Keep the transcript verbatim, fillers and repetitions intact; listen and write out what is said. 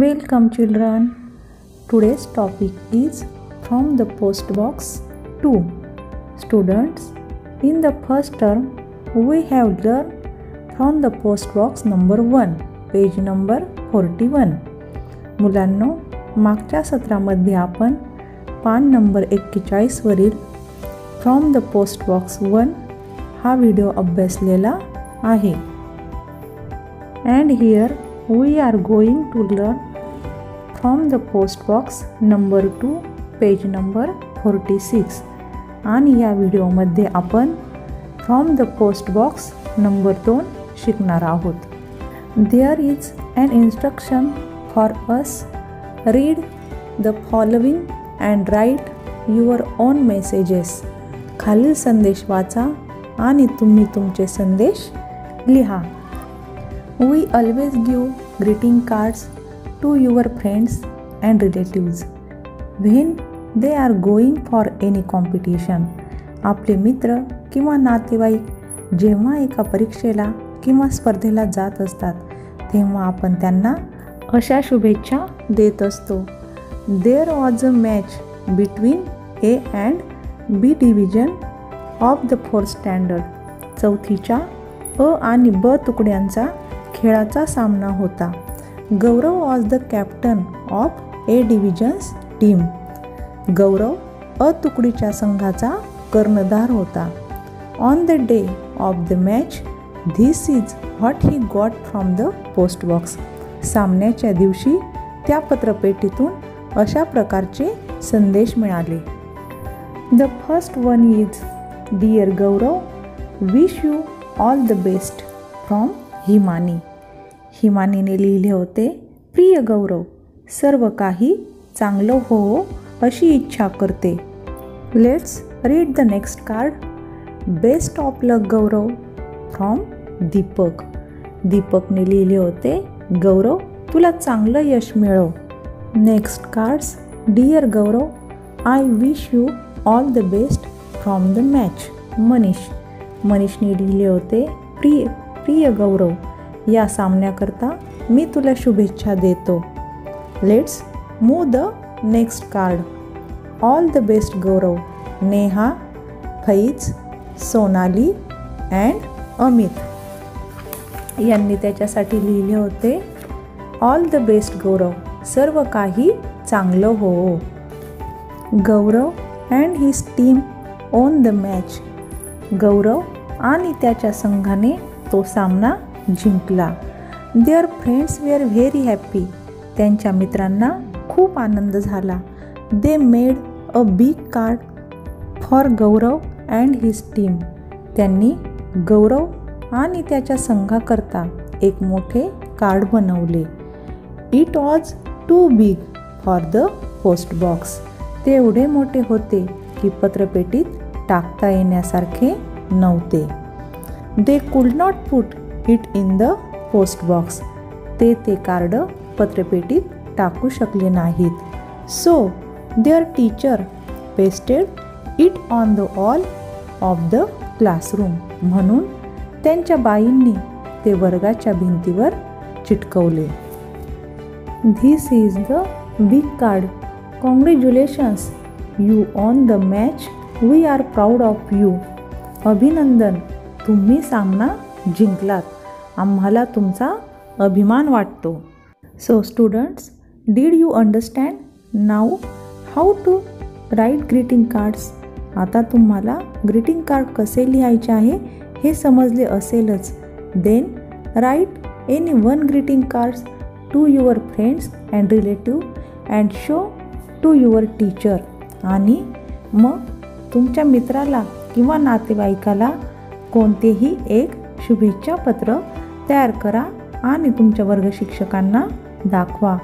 Welcome children. Today's topic is From the Post Box to. Students, in the first term we have learned from the post box number one, page number forty-one. मुलांनो, मागच्या सत्रामध्ये आपण पान number एक्केचाळीस वरील from the post box one हा video अभ्यासलेला आहे. And here we are going to learn from the post box number two, page number forty six. आणि या व्हिडिओमध्ये आपण from the post box number दोन शिकणार आहोत. There is an instruction for us, read the following and write your own messages. खालील संदेश वाचा आणि तुम्ही तुमचे संदेश लिहा. We always give greeting cards to your friends and relatives when they are going for any competition. आपले मित्र किंवा नातेवाईक जेव्हा एका परीक्षेला किंवा स्पर्धेला जात असतात तेव्हा आपण त्यांना अशा शुभेच्छा देत असतो. There was a match between A and B division of the fourth standard. चौथीच्या अ आणि ब तुकड्यांचा खेळाचा सामना होता. Gaurav was the captain of A divisions team. Gaurav अ तुकडीच्या संघाचा कर्णधार होता. On the day of the match, this is what he got from the post box. सामन्याच्या दिवशी त्या पत्रपेटीतून अशा प्रकारचे संदेश मिळाले. The first one is, dear Gaurav, wish you all the best from Himani. हिमानीने लिहिले होते, प्रिय गौरव, सर्व काही चांगलं हो अशी इच्छा करते. Let's read the next card. Best of luck Gaurav from Deepak. दीपकने लिहिले होते, गौरव, तुला चांगलं यश मिळो. Next cards, dear Gaurav, I wish you all the best from the match. Manish मनीषने लिहिले होते, प्रिय प्रिय गौरव, या सामन्याकरता मी तुला शुभेच्छा देतो. Let's move the next card. All the best Gaurav, Neha, Faiz, Sonali and Amit यांनी त्याच्यासाठी लिहिले होते, ऑल द बेस्ट गौरव, सर्व काही चांगलं हो. Gaurav and his team won the match. Gaurav आणि त्याच्या संघाने तो सामना जिंकला. Their friends we are very happy. त्यांच्या मित्रांना खूप आनंद झाला. They made a big card for Gaurav and his team. त्यांनी गौरव आणि त्याच्या संघाकरता एक मोठे कार्ड बनवले. It was too big for the post box. ते एवढे मोठे होते की पत्रपेटीत टाकता येण्यासारखे नव्हते. They could not put it in the post box. ते ते कार्ड पत्रपेटीत टाकू शकले नाहीत. So their teacher pasted it on the wall of the classroom. म्हणून त्यांच्या बाईंनी ते वर्गाच्या भिंतीवर चिटकवले. This is the big card. Congratulations, you on the match. We are proud of you. अभिनंदन, तुम्ही सामना जिंकलात. आम्हाला तुमचा अभिमान वाटतो. So students, did you understand now how to write greeting cards. आता तुम्हाला ग्रीटिंग कार्ड कसे लिहायचे आहे हे समजले असेलच. Then write any one greeting cards to your friends and relative and show to your teacher. आणि मग तुमच्या मित्राला किंवा नातेवाईकाला कोणतेही एक शुभेच्छापत्र तयार करा आणि तुमच्या वर्गशिक्षकांना दाखवा.